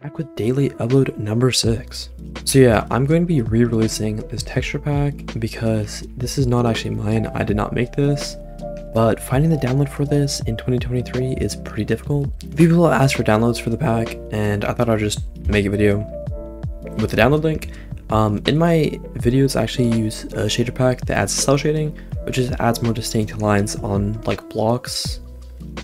back with daily upload number 6. So yeah, I'm going to be re-releasing this texture pack because this is not actually mine. I did not make this, but finding the download for this in 2023 is pretty difficult. People asked for downloads for the pack, and I thought I'd just make a video with the download link. In my videos, I actually use a shader pack that adds cell shading, which just adds more distinct lines on like blocks.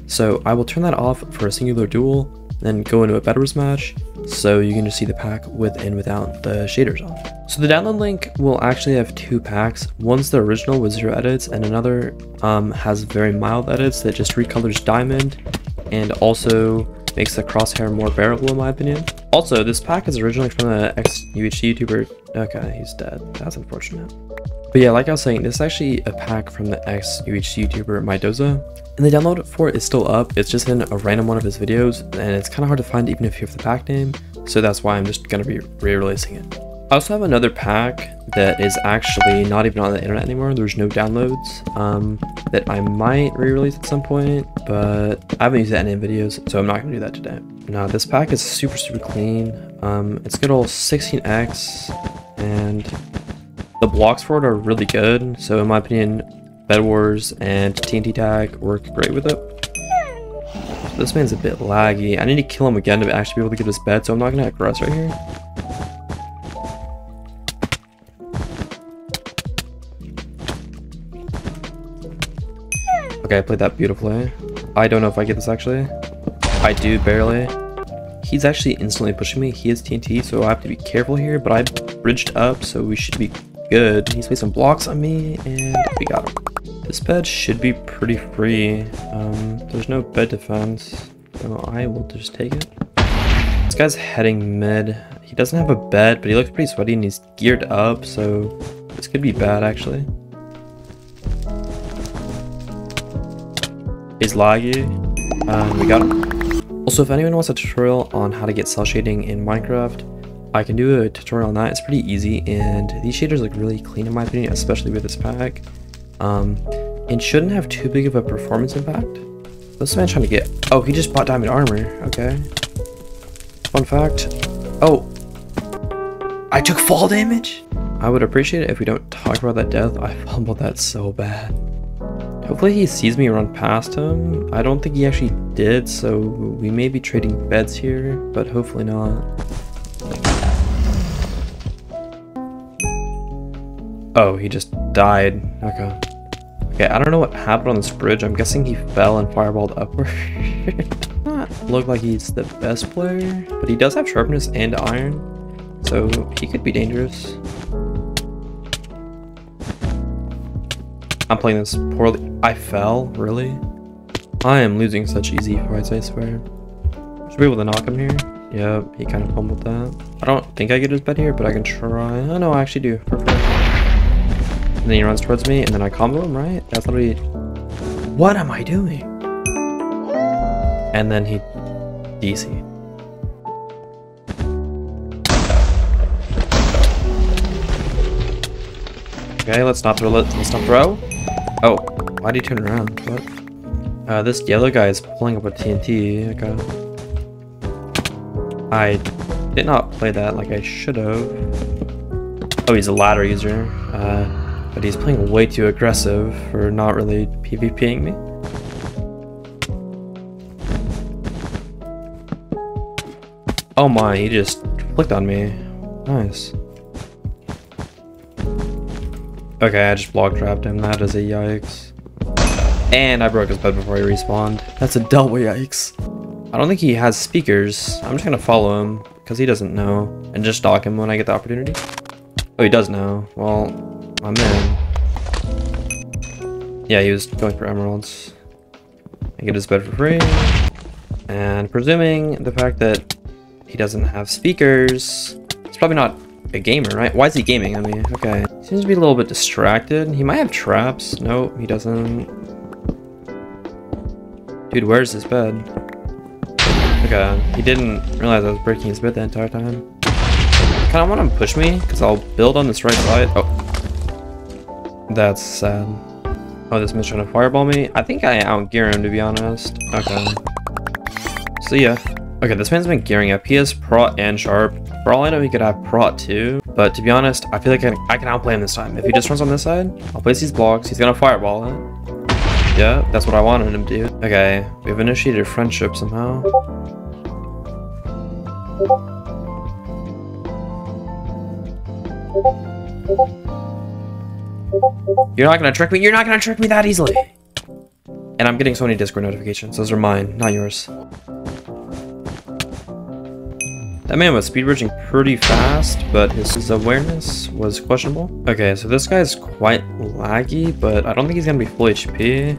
So I will turn that off for a singular duel, then go into a Bedwars match, so you can just see the pack with and without the shaders on. So the download link will actually have two packs. One's the original with 0 edits, and another has very mild edits that just recolors diamond and also makes the crosshair more bearable, in my opinion. Also, this pack is originally from an ex-UHD YouTuber. Okay, he's dead. That's unfortunate. But yeah, like I was saying, this is actually a pack from the ex-UHD YouTuber Mydoezal. And the download for it is still up. It's just in a random one of his videos, and it's kind of hard to find even if you have the pack name, so that's why I'm just going to be re-releasing it. I also have another pack that is actually not even on the internet anymore. There's no downloads that I might re-release at some point, but I haven't used that in videos, so I'm not going to do that today. Now, this pack is super clean. It's good old 16x, and the blocks for it are really good, so in my opinion, Bedwars and TNT tag work great with it. This man's a bit laggy. I need to kill him again to actually be able to get his bed, so I'm not gonna aggress right here. Okay, I played that beautifully. I don't know if I get this actually. I do barely. He's actually instantly pushing me. He is TNT, so I have to be careful here, but I bridged up, so we should be good. He's made some blocks on me, and we got him. This bed should be pretty free. There's no bed defense, so I will just take it. This guy's heading mid. He doesn't have a bed, but he looks pretty sweaty and he's geared up, so this could be bad actually. He's laggy. We got him. Also, if anyone wants a tutorial on how to get cell shading in Minecraft, I can do a tutorial on that. It's pretty easy, and these shaders look really clean in my opinion, especially with this pack. It shouldn't have too big of a performance impact. This man trying to get... Oh, he just bought diamond armor. Okay. Fun fact. Oh. I took fall damage? I would appreciate it if we don't talk about that death. I fumbled that so bad. Hopefully he sees me run past him. I don't think he actually did, so we may be trading beds here, but hopefully not. Oh, he just died. Okay. Okay, I don't know what happened on this bridge. I'm guessing he fell and fireballed upward. Not look like he's the best player, but he does have sharpness and iron, so he could be dangerous. I'm playing this poorly. I fell, really? I am losing such easy fights, I swear. Should be able to knock him here. Yep, he kind of fumbled that. I don't think I get his bet here, but I can try. Oh no, I actually do. Perfect. And then he runs towards me, and then I combo him, right? That's literally... What am I doing? And then he... DC. Okay, let's not throw. Let's not throw. Oh, why'd he turn around? What? This yellow guy is pulling up a TNT. Okay. I did not play that like I should've. Oh, he's a ladder user. But he's playing way too aggressive for not really PvPing me. Oh my, he just clicked on me. Nice. Okay, I just block trapped him. That is a yikes. And I broke his bed before he respawned. That's a double yikes. I don't think he has speakers. I'm just gonna follow him because he doesn't know and just stalk him when I get the opportunity. Oh, he does know. Well, I'm in. Yeah, he was going for emeralds. I get his bed for free. And presuming the fact that he doesn't have speakers, he's probably not a gamer, right? Why is he gaming? I mean, okay. Seems to be a little bit distracted. He might have traps. Nope, he doesn't. Dude, where's his bed? Okay, he didn't realize I was breaking his bed the entire time. I kind of want him to push me, because I'll build on this right side. Oh. That's sad. Oh, this man's trying to fireball me. I think I outgear him, to be honest. Okay. See ya. Okay, this man's been gearing up. He has Prot and Sharp. For all I know, he could have Prot too. But to be honest, I feel like I can outplay him this time. If he just runs on this side, I'll place these blocks. He's gonna fireball it. Yeah, that's what I wanted him to do. Okay, we've initiated friendship somehow. You're not gonna trick me. You're not gonna trick me that easily. And I'm getting so many Discord notifications. Those are mine, not yours. That man was speed bridging pretty fast, but his awareness was questionable. Okay, so this guy's quite laggy, but I don't think he's gonna be full HP.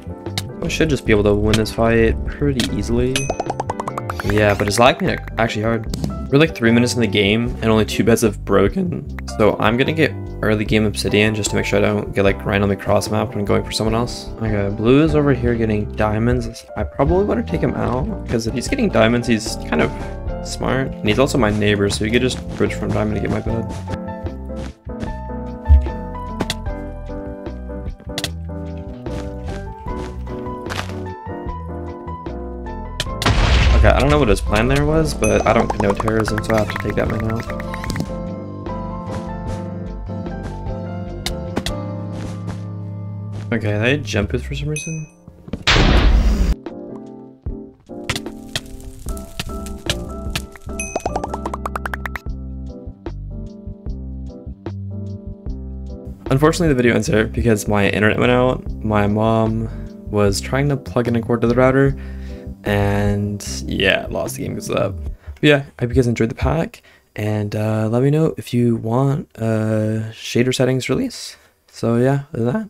I should just be able to win this fight pretty easily. Yeah, but his lag made it actually hard. We're like 3 minutes in the game, and only 2 beds have broken. So I'm gonna get early game Obsidian just to make sure I don't get like randomly cross map when I'm going for someone else. Okay, blue is over here getting diamonds. I probably want to take him out, because if he's getting diamonds, he's kind of smart, and he's also my neighbor, so he could just bridge from diamond to get my bed. Okay, I don't know what his plan there was, but I don't condone terrorism, so I have to take that man out. Okay, they jump it for some reason. Unfortunately, the video ends there because my internet went out. My mom was trying to plug in a cord to the router, and yeah, lost the game because of that. But yeah, I hope you guys enjoyed the pack, and let me know if you want shader settings release. So yeah, other than that,